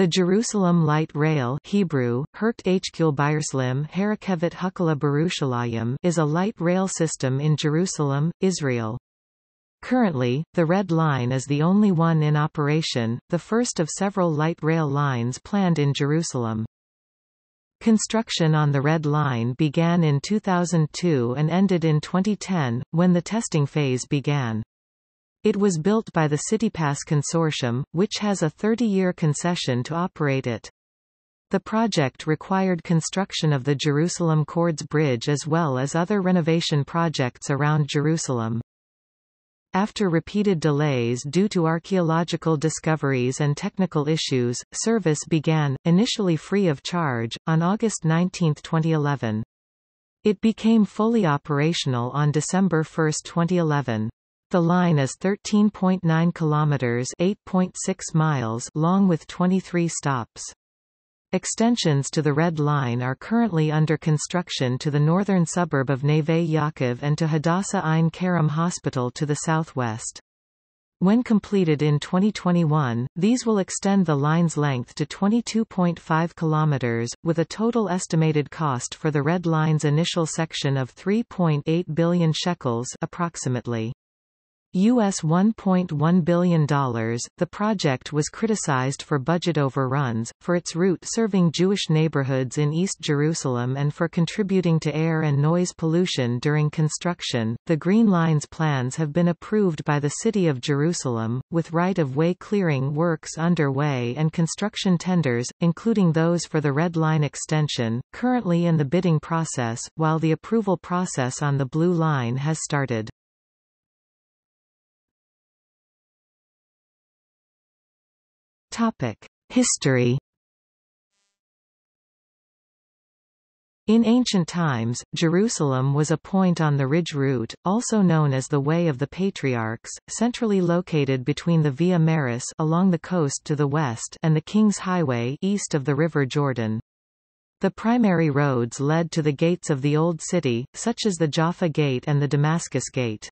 The Jerusalem Light Rail (Hebrew: Herkt HQ Byerslim Harakevet Hukala Berushalayim) is a light rail system in Jerusalem, Israel. Currently, the Red Line is the only one in operation, the first of several light rail lines planned in Jerusalem. Construction on the Red Line began in 2002 and ended in 2010, when the testing phase began. It was built by the CityPass Consortium, which has a 30-year concession to operate it. The project required construction of the Jerusalem Chords Bridge as well as other renovation projects around Jerusalem. After repeated delays due to archaeological discoveries and technical issues, service began, initially free of charge, on August 19, 2011. It became fully operational on December 1, 2011. The line is 13.9 kilometers (8.6 miles) long with 23 stops. Extensions to the Red Line are currently under construction to the northern suburb of Neve Yaakov and to Hadassah Ein Kerem Hospital to the southwest. When completed in 2021, these will extend the line's length to 22.5 kilometers, with a total estimated cost for the Red Line's initial section of 3.8 billion shekels, approximately. US $1.1 billion, the project was criticized for budget overruns, for its route serving Jewish neighborhoods in East Jerusalem and for contributing to air and noise pollution during construction. The Green Line's plans have been approved by the City of Jerusalem, with right-of-way clearing works underway and construction tenders, including those for the Red Line extension, currently in the bidding process, while the approval process on the Blue Line has started. History. In ancient times, Jerusalem was a point on the Ridge Route, also known as the Way of the Patriarchs, centrally located between the Via Maris along the coast to the west and the King's Highway east of the River Jordan. The primary roads led to the gates of the Old City, such as the Jaffa Gate and the Damascus Gate.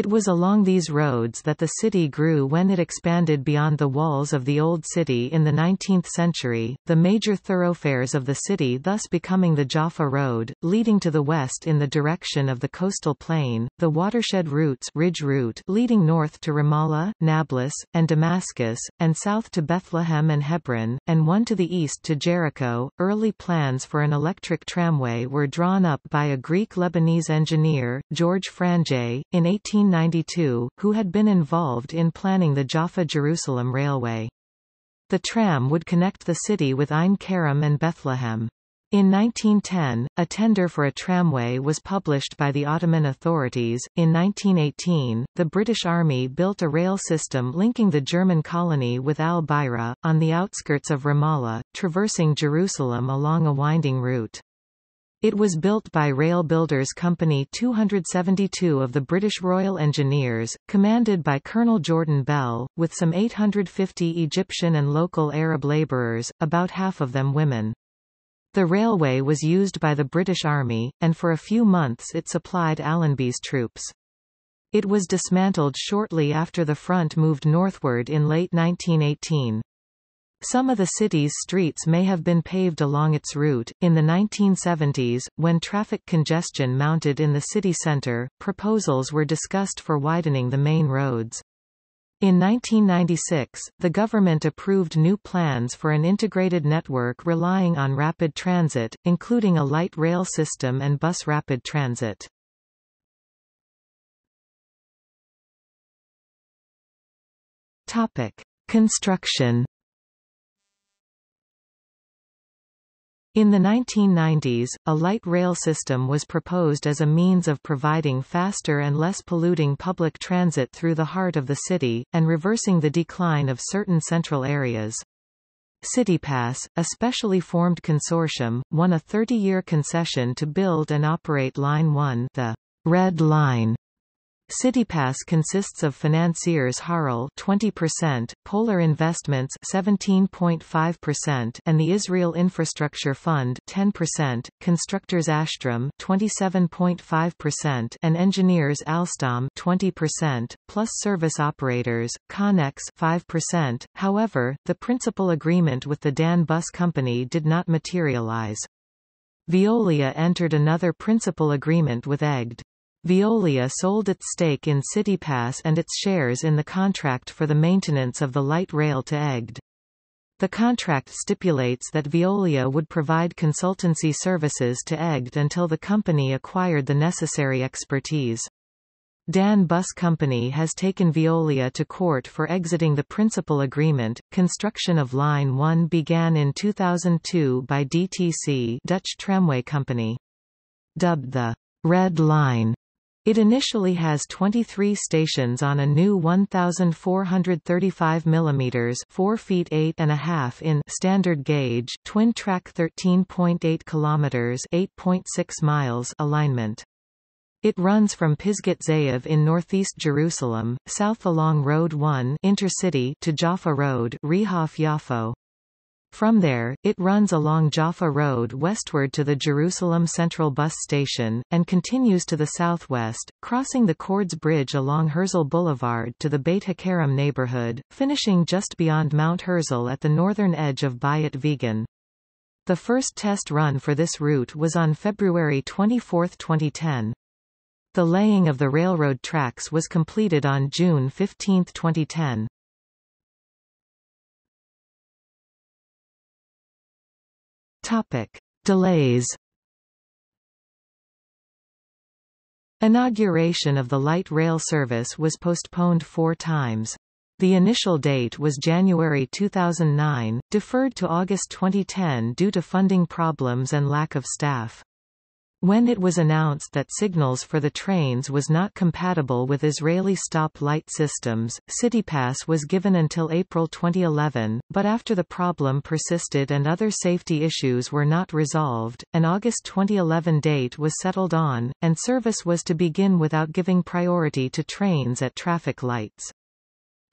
It was along these roads that the city grew when it expanded beyond the walls of the Old City in the 19th century, the major thoroughfares of the city thus becoming the Jaffa Road, leading to the west in the direction of the coastal plain, the watershed routes Ridge Route leading north to Ramallah, Nablus, and Damascus, and south to Bethlehem and Hebron, and one to the east to Jericho. Early plans for an electric tramway were drawn up by a Greek-Lebanese engineer, George Franje, in 1892, who had been involved in planning the Jaffa Jerusalem Railway. The tram would connect the city with Ein Kerem and Bethlehem. In 1910, a tender for a tramway was published by the Ottoman authorities. In 1918, the British Army built a rail system linking the German colony with Al-Bira, on the outskirts of Ramallah, traversing Jerusalem along a winding route. It was built by Rail Builders Company 272 of the British Royal Engineers, commanded by Colonel Jordan Bell, with some 850 Egyptian and local Arab labourers, about half of them women. The railway was used by the British Army, and for a few months it supplied Allenby's troops. It was dismantled shortly after the front moved northward in late 1918. Some of the city's streets may have been paved along its route. In the 1970s, when traffic congestion mounted in the city center, proposals were discussed for widening the main roads. In 1996, the government approved new plans for an integrated network relying on rapid transit, including a light rail system and bus rapid transit. Topic: Construction. In the 1990s, a light rail system was proposed as a means of providing faster and less polluting public transit through the heart of the city, and reversing the decline of certain central areas. CityPass, a specially formed consortium, won a 30-year concession to build and operate Line 1, the Red Line, CityPass consists of financiers Harel 20%, Polar Investments 17.5% and the Israel Infrastructure Fund 10%, constructors Ashtrom 27.5% and engineers Alstom 20%, plus service operators Connex 5%. However, the principal agreement with the Dan Bus Company did not materialize. Veolia entered another principal agreement with Egged. Veolia sold its stake in CityPass and its shares in the contract for the maintenance of the light rail to Egged. The contract stipulates that Veolia would provide consultancy services to Egged until the company acquired the necessary expertise. Dan Bus Company has taken Veolia to court for exiting the principal agreement. Construction of Line 1 began in 2002 by DTC Dutch Tramway Company. Dubbed the Red Line, it initially has 23 stations on a new 1,435 mm 4 feet 8.5 in standard gauge, twin-track 13.8 km 8.6 miles alignment. It runs from Pisgat Ze'ev in northeast Jerusalem, south along Road 1 Intercity to Jaffa Road Rehov Yafo. From there, it runs along Jaffa Road westward to the Jerusalem Central Bus Station, and continues to the southwest, crossing the Chords Bridge along Herzl Boulevard to the Beit HaKerem neighborhood, finishing just beyond Mount Herzl at the northern edge of Bayit Vegan. The first test run for this route was on February 24, 2010. The laying of the railroad tracks was completed on June 15, 2010. Topic: Delays. Inauguration of the light rail service was postponed 4 times. The initial date was January 2009, deferred to August 2010 due to funding problems and lack of staff. When it was announced that signals for the trains was not compatible with Israeli stop-light systems, CityPass was given until April 2011, but after the problem persisted and other safety issues were not resolved, an August 2011 date was settled on, and service was to begin without giving priority to trains at traffic lights.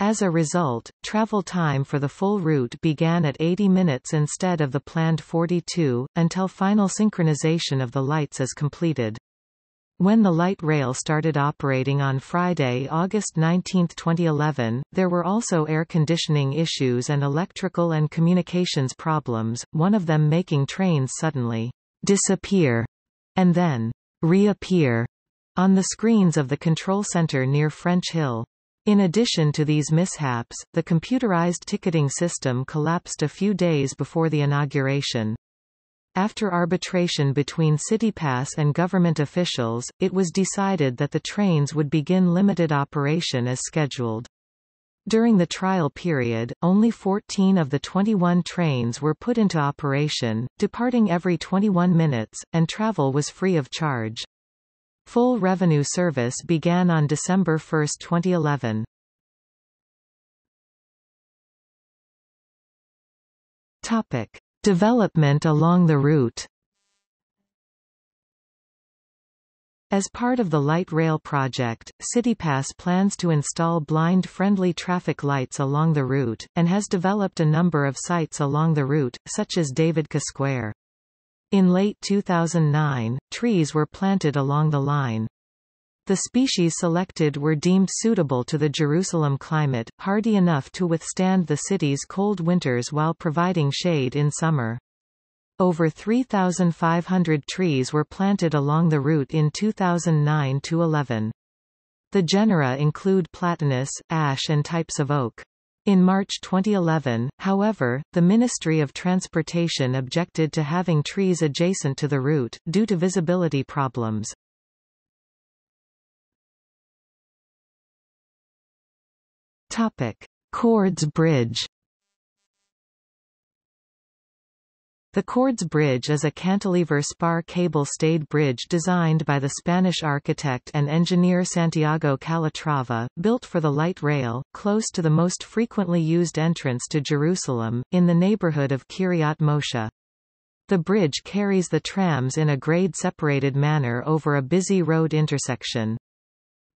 As a result, travel time for the full route began at 80 minutes instead of the planned 42, until final synchronization of the lights is completed. When the light rail started operating on Friday, August 19, 2011, there were also air conditioning issues and electrical and communications problems, one of them making trains suddenly disappear and then reappear on the screens of the control center near French Hill. In addition to these mishaps, the computerized ticketing system collapsed a few days before the inauguration. After arbitration between CityPass and government officials, it was decided that the trains would begin limited operation as scheduled. During the trial period, only 14 of the 21 trains were put into operation, departing every 21 minutes, and travel was free of charge. Full revenue service began on December 1, 2011. Topic: Development along the route. As part of the light rail project, CityPass plans to install blind-friendly traffic lights along the route, and has developed a number of sites along the route, such as Davidka Square. In late 2009, trees were planted along the line. The species selected were deemed suitable to the Jerusalem climate, hardy enough to withstand the city's cold winters while providing shade in summer. Over 3,500 trees were planted along the route in 2009-11. The genera include platanus, ash and types of oak. In March 2011, however, the Ministry of Transportation objected to having trees adjacent to the route, due to visibility problems. Chords Bridge. The Chords Bridge is a cantilever spar cable-stayed bridge designed by the Spanish architect and engineer Santiago Calatrava, built for the light rail, close to the most frequently used entrance to Jerusalem, in the neighborhood of Kiryat Moshe. The bridge carries the trams in a grade-separated manner over a busy road intersection.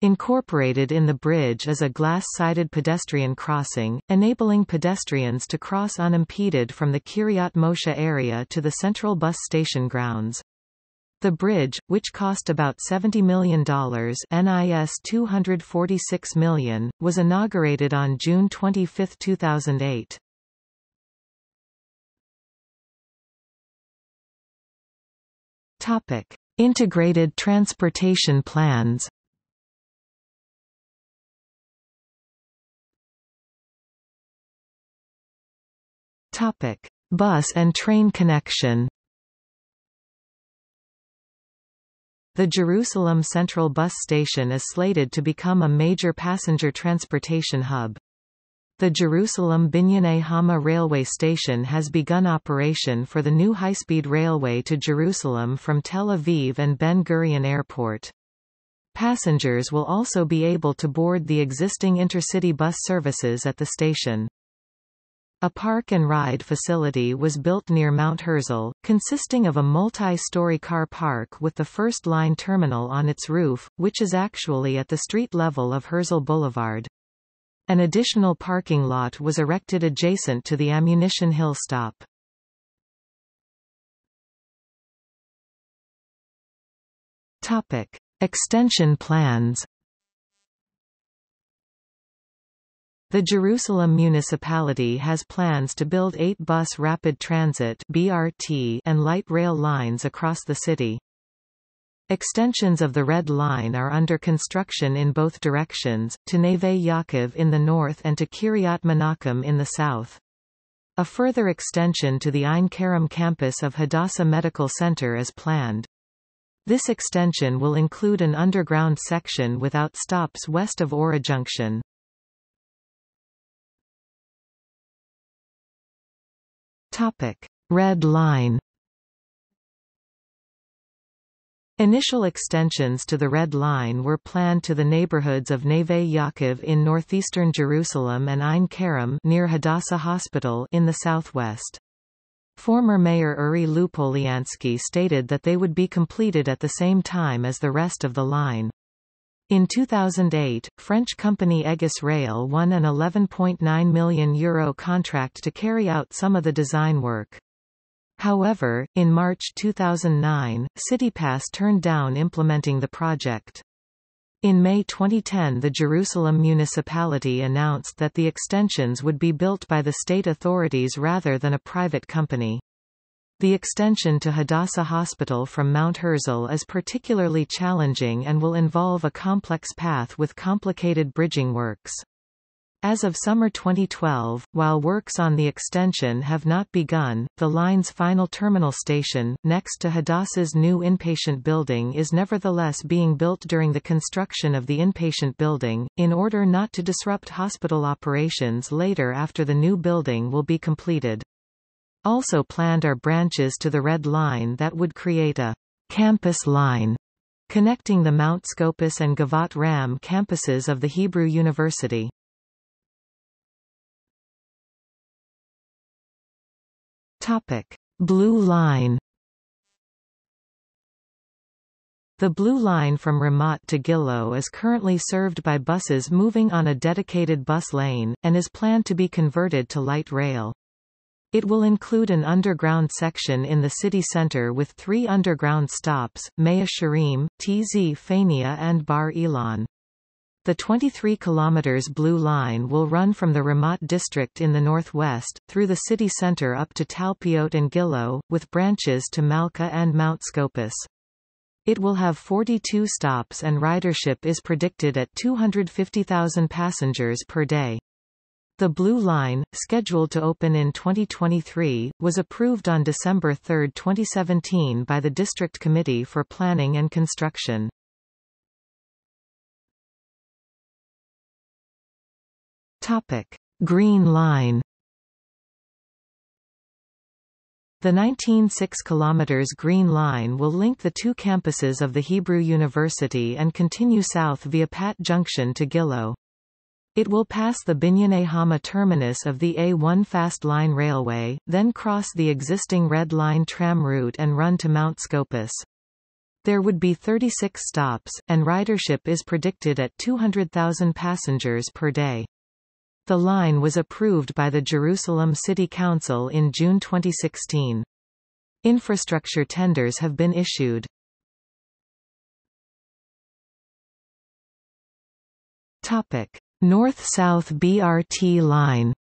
Incorporated in the bridge is a glass-sided pedestrian crossing, enabling pedestrians to cross unimpeded from the Kiryat Moshe area to the central bus station grounds. The bridge, which cost about $70 million NIS $246 million, was inaugurated on June 25, 2008. Topic: Integrated transportation plans. Topic: Bus and train connection. The Jerusalem Central Bus Station is slated to become a major passenger transportation hub. The Jerusalem Binyanei Hama Railway Station has begun operation for the new high-speed railway to Jerusalem from Tel Aviv and Ben Gurion Airport. Passengers will also be able to board the existing intercity bus services at the station. A park and ride facility was built near Mount Herzl, consisting of a multi-story car park with the First Line terminal on its roof, which is actually at the street level of Herzl Boulevard. An additional parking lot was erected adjacent to the Ammunition Hill stop. Topic: Extension plans. The Jerusalem municipality has plans to build 8 bus rapid transit (BRT) and light rail lines across the city. Extensions of the Red Line are under construction in both directions, to Neve Yaakov in the north and to Kiryat Menachem in the south. A further extension to the Ein Kerem campus of Hadassah Medical Center is planned. This extension will include an underground section without stops west of Ora Junction. Topic: Red Line. Initial extensions to the Red Line were planned to the neighborhoods of Neve Yaakov in northeastern Jerusalem and Ein Kerem near Hadassah Hospital in the southwest. Former Mayor Uri Lupoliansky stated that they would be completed at the same time as the rest of the line. In 2008, French company Egged Rail won an €11.9 million contract to carry out some of the design work. However, in March 2009, CityPass turned down implementing the project. In May 2010, the Jerusalem municipality announced that the extensions would be built by the state authorities rather than a private company. The extension to Hadassah Hospital from Mount Herzl is particularly challenging and will involve a complex path with complicated bridging works. As of summer 2012, while works on the extension have not begun, the line's final terminal station, next to Hadassah's new inpatient building, is nevertheless being built during the construction of the inpatient building, in order not to disrupt hospital operations later after the new building will be completed. Also planned are branches to the Red Line that would create a campus line connecting the Mount Scopus and Givat Ram campuses of the Hebrew University. Topic: Blue Line. The Blue Line from Ramat to Gilo is currently served by buses moving on a dedicated bus lane, and is planned to be converted to light rail. It will include an underground section in the city center with 3 underground stops, Mea Shearim, TZ Fania and Bar Ilan. The 23 km Blue Line will run from the Ramat district in the northwest, through the city center up to Talpiot and Gilo, with branches to Malka and Mount Scopus. It will have 42 stops and ridership is predicted at 250,000 passengers per day. The Blue Line, scheduled to open in 2023, was approved on December 3, 2017 by the District Committee for Planning and Construction. Topic: Green Line. The 19.6 km Green Line will link the 2 campuses of the Hebrew University and continue south via Pat Junction to Gilo. It will pass the Binyanei Hama terminus of the A1 Fast Line Railway, then cross the existing Red Line tram route and run to Mount Scopus. There would be 36 stops, and ridership is predicted at 200,000 passengers per day. The line was approved by the Jerusalem City Council in June 2016. Infrastructure tenders have been issued. Topic: North-South BRT line.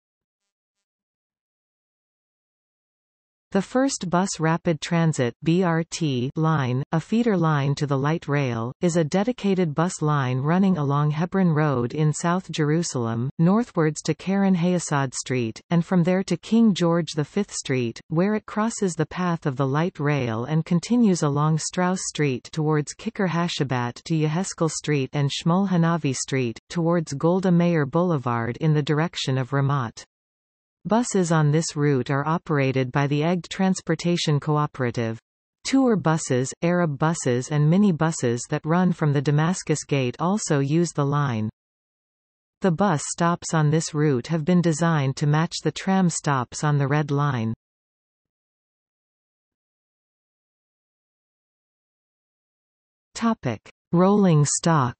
The first bus rapid transit BRT line, a feeder line to the light rail, is a dedicated bus line running along Hebron Road in South Jerusalem, northwards to Karen Hayasad Street, and from there to King George V Street, where it crosses the path of the light rail and continues along Strauss Street towards Kicker Hashabat to Yeheskel Street and Shmuel Hanavi Street, towards Golda Meir Boulevard in the direction of Ramat. Buses on this route are operated by the Egged Transportation Cooperative. Tour buses, Arab buses and minibuses that run from the Damascus Gate also use the line. The bus stops on this route have been designed to match the tram stops on the Red Line. Topic: Rolling stock.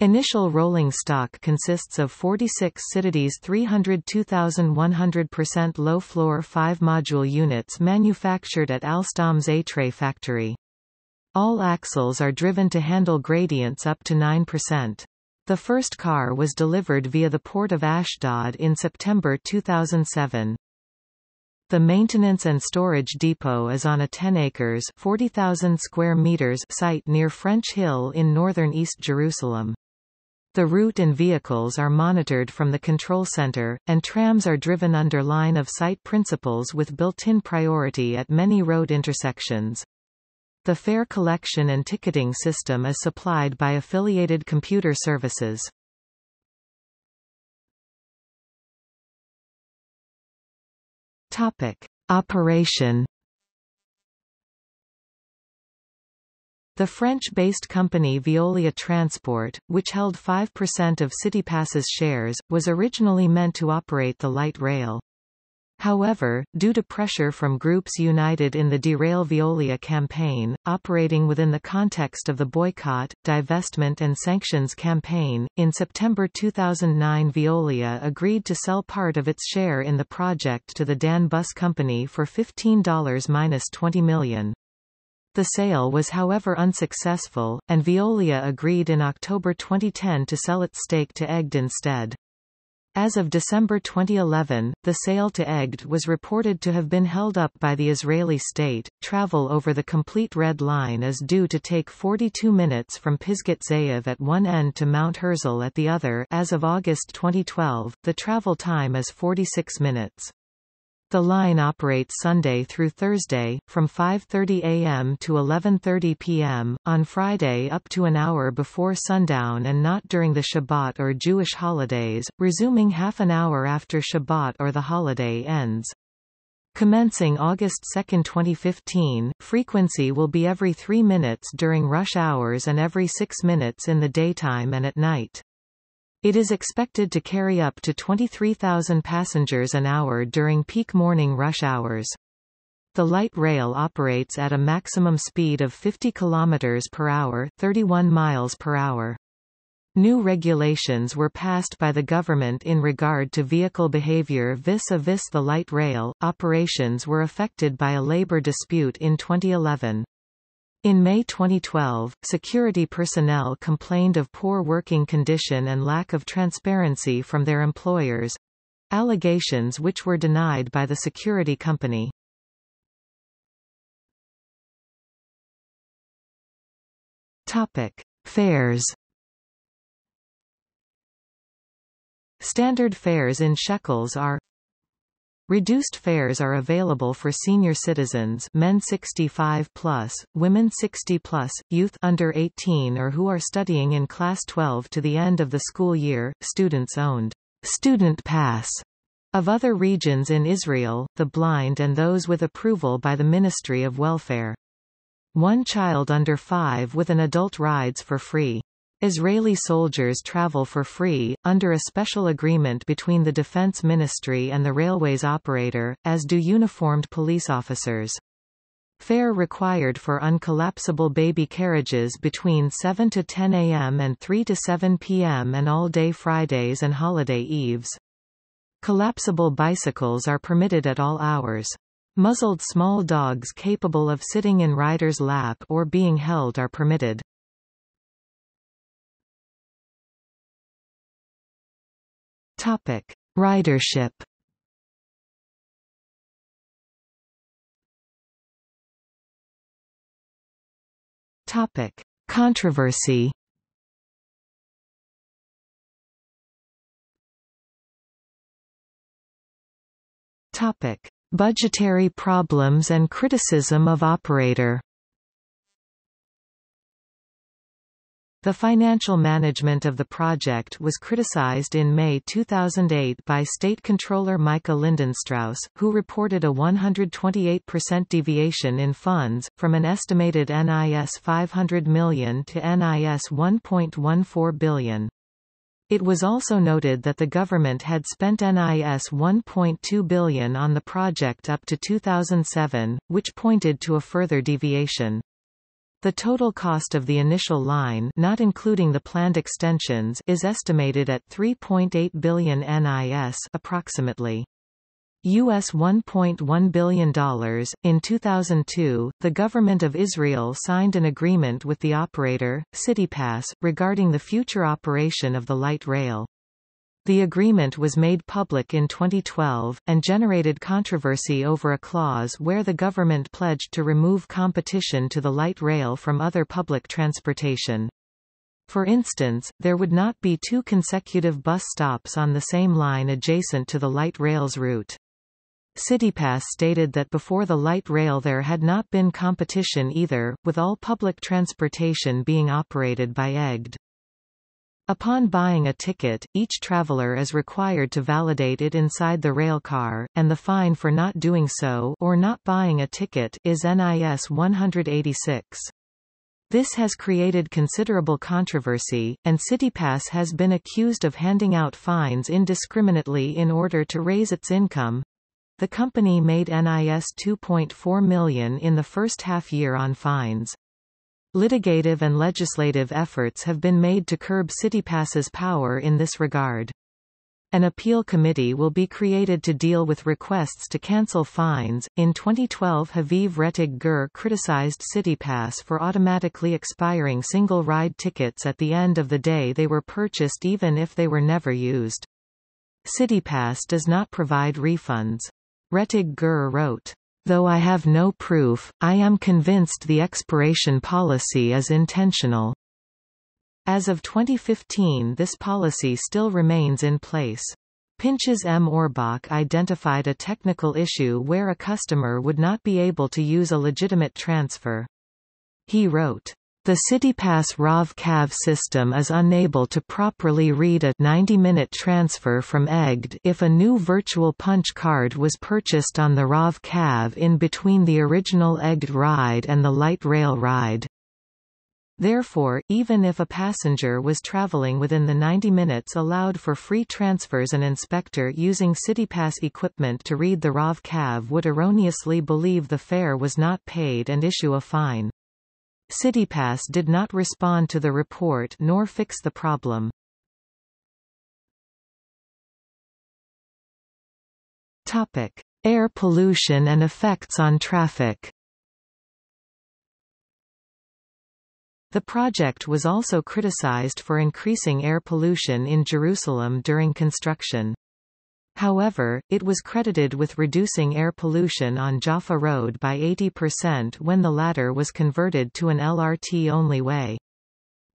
Initial rolling stock consists of 46 Citadis 302,100% low-floor 5-module units manufactured at Alstom's Atre factory. All axles are driven to handle gradients up to 9%. The first car was delivered via the port of Ashdod in September 2007. The maintenance and storage depot is on a 10 acres (40,000 square meters) site near French Hill in northern East Jerusalem. The route and vehicles are monitored from the control center, and trams are driven under line-of-sight principles with built-in priority at many road intersections. The fare collection and ticketing system is supplied by affiliated computer services. Topic: Operation. The French-based company Veolia Transport, which held 5% of CityPass's shares, was originally meant to operate the light rail. However, due to pressure from groups united in the Derail Veolia campaign, operating within the context of the boycott, divestment and sanctions campaign, in September 2009 Veolia agreed to sell part of its share in the project to the Dan Bus Company for $15 minus $20 million. The sale was however unsuccessful, and Veolia agreed in October 2010 to sell its stake to Egged instead. As of December 2011, the sale to Egged was reported to have been held up by the Israeli state. Travel over the complete Red Line is due to take 42 minutes from Pisgat Ze'ev at one end to Mount Herzl at the other. As of August 2012, the travel time is 46 minutes. The line operates Sunday through Thursday, from 5:30 a.m. to 11:30 p.m., on Friday up to an hour before sundown and not during the Shabbat or Jewish holidays, resuming half an hour after Shabbat or the holiday ends. Commencing August 2, 2015, frequency will be every 3 minutes during rush hours and every 6 minutes in the daytime and at night. It is expected to carry up to 23,000 passengers an hour during peak morning rush hours. The light rail operates at a maximum speed of 50 km per hour, 31 miles per hour. New regulations were passed by the government in regard to vehicle behavior vis-a-vis the light rail. Operations were affected by a labor dispute in 2011. In May 2012, security personnel complained of poor working condition and lack of transparency from their employers, allegations which were denied by the security company. Topic: Fares. Standard fares in shekels are. Reduced fares are available for senior citizens, men 65+, women 60+, youth under 18 or who are studying in class 12 to the end of the school year. Students owned student pass of other regions in Israel, the blind and those with approval by the Ministry of Welfare. One child under 5 with an adult rides for free. Israeli soldiers travel for free, under a special agreement between the Defense Ministry and the railways operator, as do uniformed police officers. Fare required for uncollapsible baby carriages between 7 to 10 a.m. and 3 to 7 p.m. and all-day Fridays and holiday eves. Collapsible bicycles are permitted at all hours. Muzzled small dogs capable of sitting in rider's lap or being held are permitted. Topic: ridership. Topic: controversy. Topic: budgetary problems and criticism of operator. The financial management of the project was criticized in May 2008 by State Controller Micah Lindenstrauss, who reported a 128% deviation in funds, from an estimated NIS 500 million to NIS 1.14 billion. It was also noted that the government had spent NIS 1.2 billion on the project up to 2007, which pointed to a further deviation. The total cost of the initial line, not including the planned extensions, is estimated at 3.8 billion NIS approximately. US $1.1 billion. In 2002, the Government of Israel signed an agreement with the operator, CityPass, regarding the future operation of the light rail. The agreement was made public in 2012, and generated controversy over a clause where the government pledged to remove competition to the light rail from other public transportation. For instance, there would not be two consecutive bus stops on the same line adjacent to the light rail's route. CityPass stated that before the light rail there had not been competition either, with all public transportation being operated by Egged. Upon buying a ticket, each traveler is required to validate it inside the railcar, and the fine for not doing so or not buying a ticket is NIS 186. This has created considerable controversy, and CityPass has been accused of handing out fines indiscriminately in order to raise its income. The company made NIS 2.4 million in the first half year on fines. Litigative and legislative efforts have been made to curb CityPass's power in this regard. An appeal committee will be created to deal with requests to cancel fines. In 2012, Haviv Retig Gur criticized CityPass for automatically expiring single ride tickets at the end of the day they were purchased even if they were never used. CityPass does not provide refunds. Retig Gur wrote, "Though I have no proof, I am convinced the expiration policy is intentional." As of 2015, this policy still remains in place. Pinchas M. Orbach identified a technical issue where a customer would not be able to use a legitimate transfer. He wrote, "The CityPass RAV CAV system is unable to properly read a 90-minute transfer from Egged if a new virtual punch card was purchased on the RAV CAV in between the original Egged ride and the light rail ride. Therefore, even if a passenger was traveling within the 90 minutes allowed for free transfers, an inspector using CityPass equipment to read the RAV CAV would erroneously believe the fare was not paid and issue a fine." CityPass did not respond to the report nor fix the problem. Topic: air pollution and effects on traffic. The project was also criticized for increasing air pollution in Jerusalem during construction. However, it was credited with reducing air pollution on Jaffa Road by 80% when the latter was converted to an LRT-only way.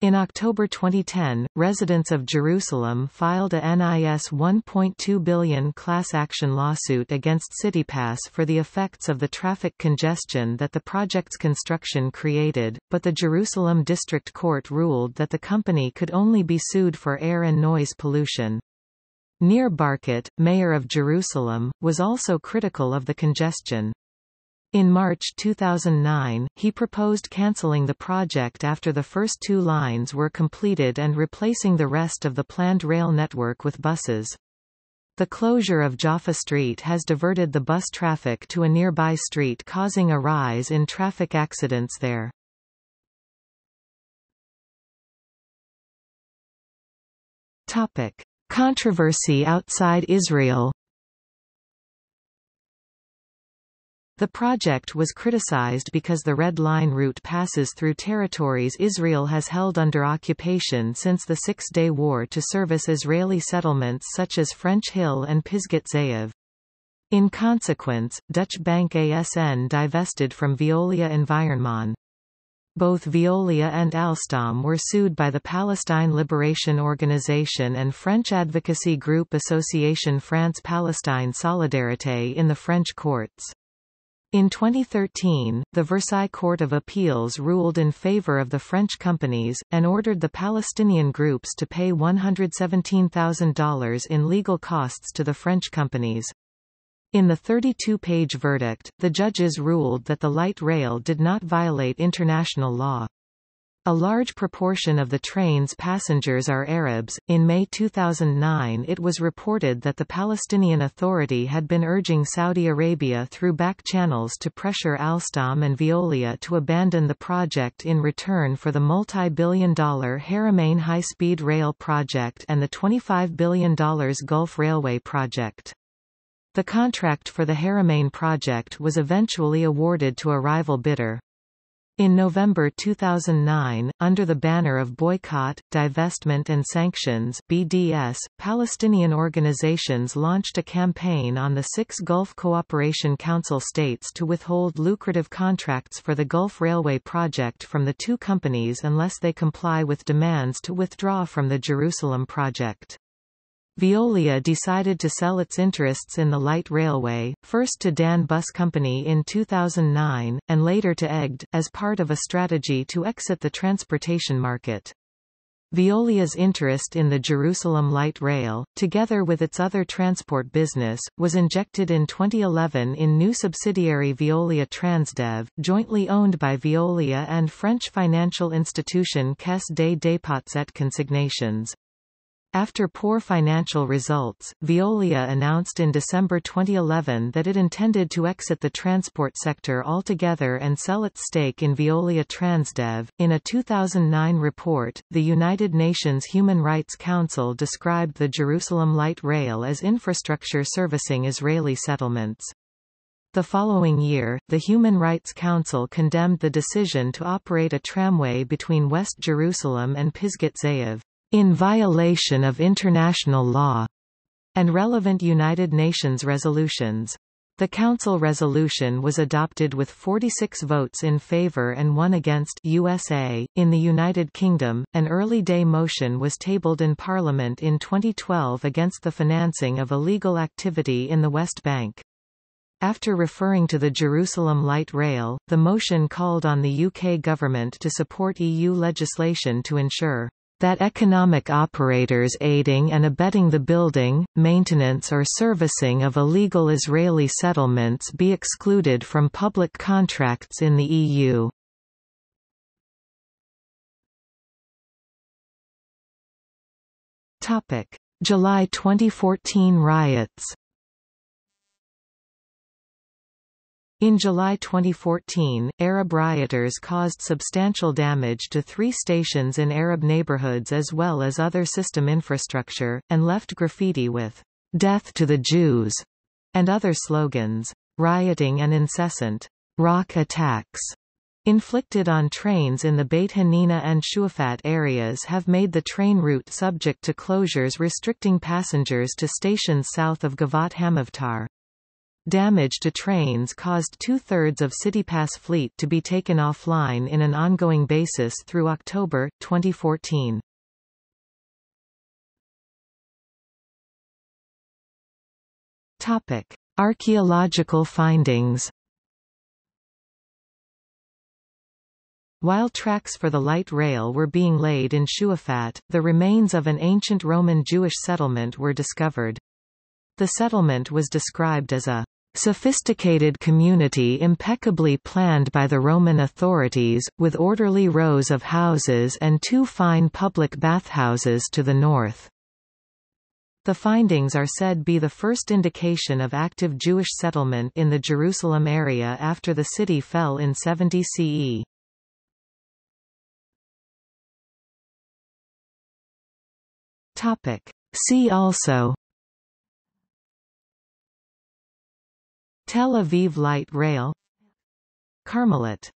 In October 2010, residents of Jerusalem filed a NIS 1.2 billion class action lawsuit against CityPass for the effects of the traffic congestion that the project's construction created, but the Jerusalem District Court ruled that the company could only be sued for air and noise pollution. Nir Barkat, mayor of Jerusalem, was also critical of the congestion. In March 2009, he proposed cancelling the project after the first two lines were completed and replacing the rest of the planned rail network with buses. The closure of Jaffa Street has diverted the bus traffic to a nearby street, causing a rise in traffic accidents there. Topic: Controversy outside Israel. The project was criticized because the Red Line route passes through territories Israel has held under occupation since the Six-Day War to service Israeli settlements such as French Hill and Pisgat Ze'ev. In consequence, Dutch bank ASN divested from Veolia Environman. Both Veolia and Alstom were sued by the Palestine Liberation Organization and French advocacy group Association France-Palestine Solidarité in the French courts. In 2013, the Versailles Court of Appeals ruled in favor of the French companies, and ordered the Palestinian groups to pay $117,000 in legal costs to the French companies. In the 32-page verdict, the judges ruled that the light rail did not violate international law. A large proportion of the train's passengers are Arabs. In May 2009, it was reported that the Palestinian Authority had been urging Saudi Arabia through back channels to pressure Alstom and Veolia to abandon the project in return for the multi-billion-dollar Haramain high-speed rail project and the $25 billion Gulf Railway project. The contract for the Haramain project was eventually awarded to a rival bidder. In November 2009, under the banner of Boycott, Divestment and Sanctions (BDS), Palestinian organizations launched a campaign on the six Gulf Cooperation Council states to withhold lucrative contracts for the Gulf Railway project from the two companies unless they comply with demands to withdraw from the Jerusalem project. Veolia decided to sell its interests in the light railway, first to Dan Bus Company in 2009, and later to Egged, as part of a strategy to exit the transportation market. Veolia's interest in the Jerusalem Light Rail, together with its other transport business, was injected in 2011 in new subsidiary Veolia Transdev, jointly owned by Veolia and French financial institution Caisse des Dépôts et Consignations. After poor financial results, Veolia announced in December 2011 that it intended to exit the transport sector altogether and sell its stake in Veolia Transdev. In a 2009 report, the United Nations Human Rights Council described the Jerusalem Light Rail as infrastructure servicing Israeli settlements. The following year, the Human Rights Council condemned the decision to operate a tramway between West Jerusalem and Pisgat Ze'ev, in violation of international law, and relevant United Nations resolutions. The Council resolution was adopted with 46 votes in favor and 1 against USA. In the United Kingdom, an early-day motion was tabled in Parliament in 2012 against the financing of illegal activity in the West Bank. After referring to the Jerusalem Light Rail, the motion called on the UK government to support EU legislation to ensure that economic operators aiding and abetting the building, maintenance or servicing of illegal Israeli settlements be excluded from public contracts in the EU. Topic: July 2014 riots. In July 2014, Arab rioters caused substantial damage to 3 stations in Arab neighborhoods as well as other system infrastructure, and left graffiti with "Death to the Jews" and other slogans. Rioting and incessant rock attacks inflicted on trains in the Beit Hanina and Shuafat areas have made the train route subject to closures restricting passengers to stations south of Givat Hamavtar. Damage to trains caused 2/3 of CityPass fleet to be taken offline in an ongoing basis through October 2014. Topic: Archaeological findings. While tracks for the light rail were being laid in Shuafat, the remains of an ancient Roman Jewish settlement were discovered. The settlement was described as a sophisticated community impeccably planned by the Roman authorities, with orderly rows of houses and 2 fine public bathhouses to the north. The findings are said be the first indication of active Jewish settlement in the Jerusalem area after the city fell in 70 CE. Topic. See also: Tel Aviv Light Rail, Carmelit.